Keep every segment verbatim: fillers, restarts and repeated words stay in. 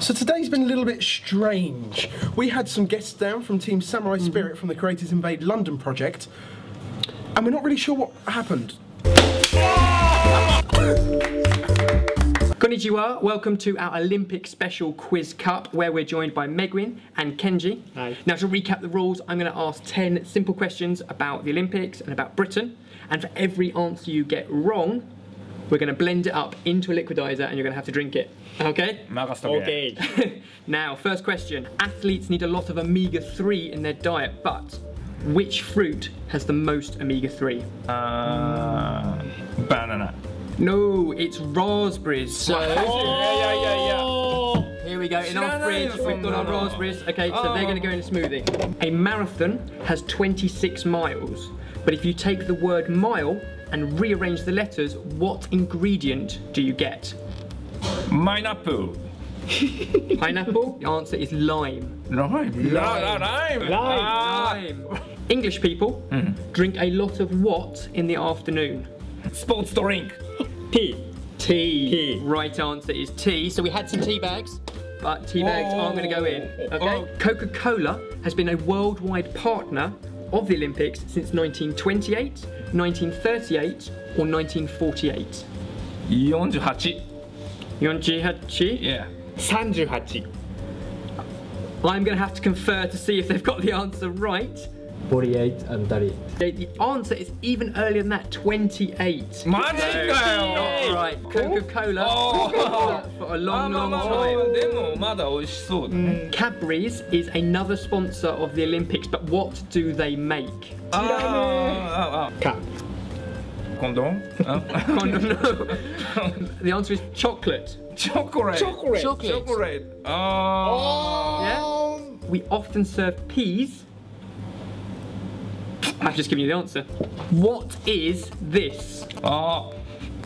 So today's been a little bit strange. We had some guests down from Team Samurai Spirit mm-hmm. from the Creators Invade London project, and we're not really sure what happened. Konnichiwa, welcome to our Olympic special Quiz Cup, where we're joined by Megwin and Kenji. Hi. Now, to recap the rules, I'm going to ask ten simple questions about the Olympics and about Britain, and for every answer you get wrong, we're going to blend it up into a liquidizer and you're going to have to drink it. Okay? Okay. Now, first question. Athletes need a lot of omega three in their diet, but which fruit has the most omega three? Uh, banana. No, it's raspberries. So, oh, yeah, yeah, yeah, yeah. Here we go. In our fridge, we've got our raspberries. Okay, so oh. they're going to go in a smoothie. A marathon has twenty-six miles, but if you take the word mile and rearrange the letters, what ingredient do you get? Pineapple. Pineapple? The answer is lime. Lime. Lime. Lime. Lime. Lime. Lime. English people mm. drink a lot of what in the afternoon? Sports drink. Tea. Tea. Tea. Right answer is tea. So we had some tea bags, but tea bags oh. aren't going to go in. Okay. Oh. Coca-Cola has been a worldwide partner of the Olympics since nineteen twenty-eight, nineteen thirty-eight, or nineteen forty-eight? forty-eight. forty-eight? Yeah. thirty-eight. I'm going to have to confer to see if they've got the answer right. forty-eight and thirty-eight. The answer is even earlier than that, twenty-eight. My name! All right, Coca-Cola oh. for a long, long time. Cadbury's is another sponsor of the Olympics, but what do they make? Oh, oh, oh. Cap. Condom? Huh? Condom, no. The answer is chocolate. Chocolate. Chocolate. Chocolate. Chocolate. Oh. Oh. Yeah? We often serve peas. I've just given you the answer. What is this? Oh,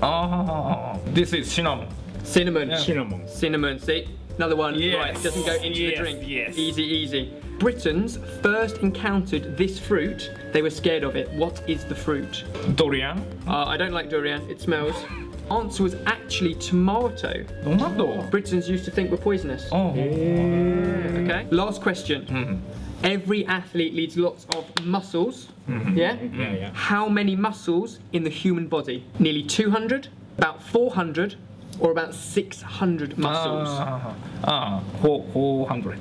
oh, this is cinnamon. Cinnamon. Yeah. Cinnamon. Cinnamon, see? Another one. Yes. Right, it doesn't go into yes. the drink. Yes. Easy, easy. Britons first encountered this fruit. They were scared of it. What is the fruit? Durian. Uh, I don't like durian. It smells. Answer was actually tomato. Tomato? Britons used to think were poisonous. Oh. Yeah. Okay. Last question. Mm-hmm. Every athlete needs lots of muscles, mm-hmm. yeah? Yeah, yeah? How many muscles in the human body? Nearly two hundred, about four hundred, or about six hundred muscles? Uh, uh, four hundred.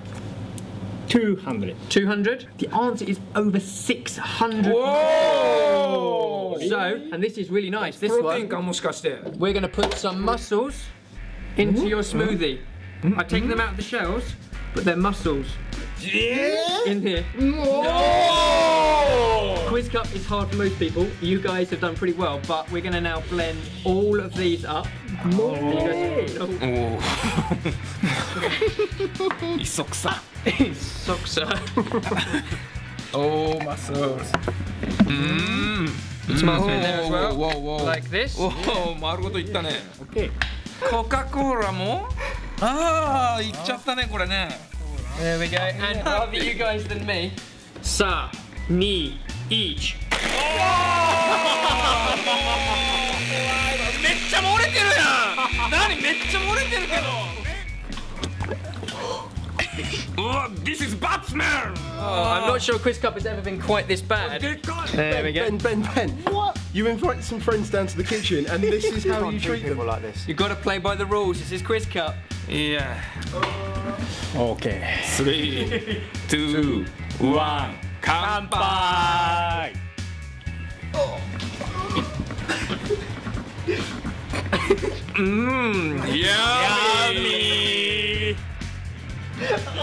two hundred. two hundred? The answer is over six hundred. Whoa! So, and this is really nice, this one. We're going to put some muscles into mm-hmm. your smoothie. Mm-hmm. I've taken them out of the shells, but they're muscles. Yeah. In here. Oh. Quiz Cup is hard for most people. You guys have done pretty well, but we're going to now blend all of these up. Oh. And you guys oh. Oh. Isoksa. Isoksa. Oh, muscles. Mm. Mm. Smells in there as well. Whoa, whoa, whoa. Like this. Whoa, yeah. Marugoto itta ne. Okay. Coca-Cola mo? Ah, ichatta ne kore ne. There we go, and rather you guys than me. Sa, ni, each. Oh, this is bad smell! Oh, I'm not sure Quiz Cup has ever been quite this bad. There we go. Ben, Ben, Ben. What? You invite some friends down to the kitchen, and this is how you treat people like this. You've got to play by the rules. This is Quiz Cup. Yeah. Okay. Three, two, one. Kanpai! Mmm. Yummy.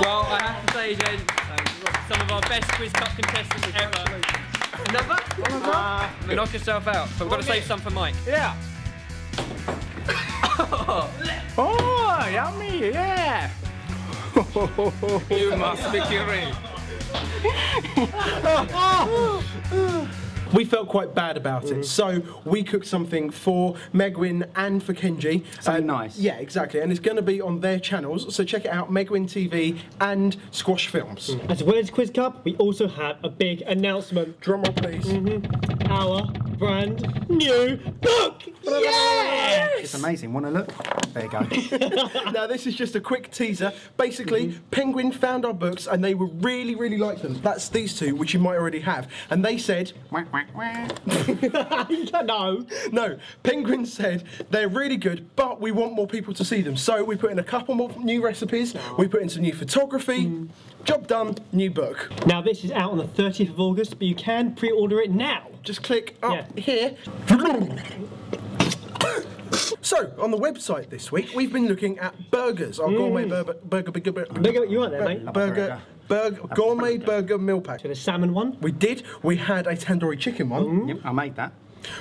Well, I have to say, Jen, some of our best Quiz Cup contestants ever. Another? Another? Uh, knock yourself out. But we've got to save some for Mike. Yeah. Oh, yummy! Yeah. You must be kidding. We felt quite bad about mm. it, so we cooked something for Megwin and for Kenji. Something um, nice. Yeah, exactly, and it's going to be on their channels, so check it out, Megwin T V and Squash Films. Mm. As well as Quiz Cup, we also have a big announcement. Drum roll, please. Mm-hmm. Our brand new book! Yes! It's amazing. Want to look? There you go. Now, this is just a quick teaser. Basically, mm-hmm. Penguin found our books and they were really, really like them. That's these two, which you might already have. And they said... Wah, wah, wah. No. No. Penguin said, they're really good, but we want more people to see them. So we put in a couple more new recipes. We put in some new photography. Mm. Job done. New book. Now, this is out on the thirtieth of August, but you can pre-order it now. Just click up yeah. here. So, on the website this week, we've been looking at burgers. Our mm. gourmet burger... burger, burger, burger, burger you weren't there, mate. Burger... burger. burger gourmet burger. burger meal pack. So, the salmon one? We did. We had a tandoori chicken one. Mm. Yep, I made that.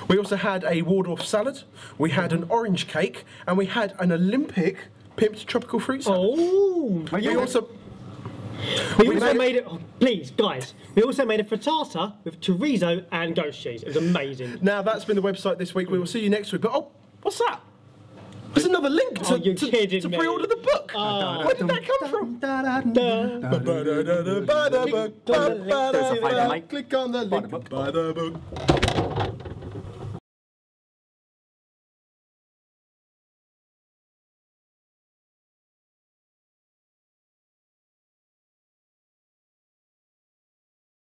We also had a Waldorf salad. We had an orange cake. And we had an Olympic pimped tropical fruit salad. Oh! We also... We, we also made, made it, oh, please guys, we also made a frittata with chorizo and ghost cheese. It was amazing. Now that's been the website this week. We will see you next week. But oh, what's that? There's another link to, oh, to, to pre-order the book. Oh. Where did that come from? Click on the link. Buy the book.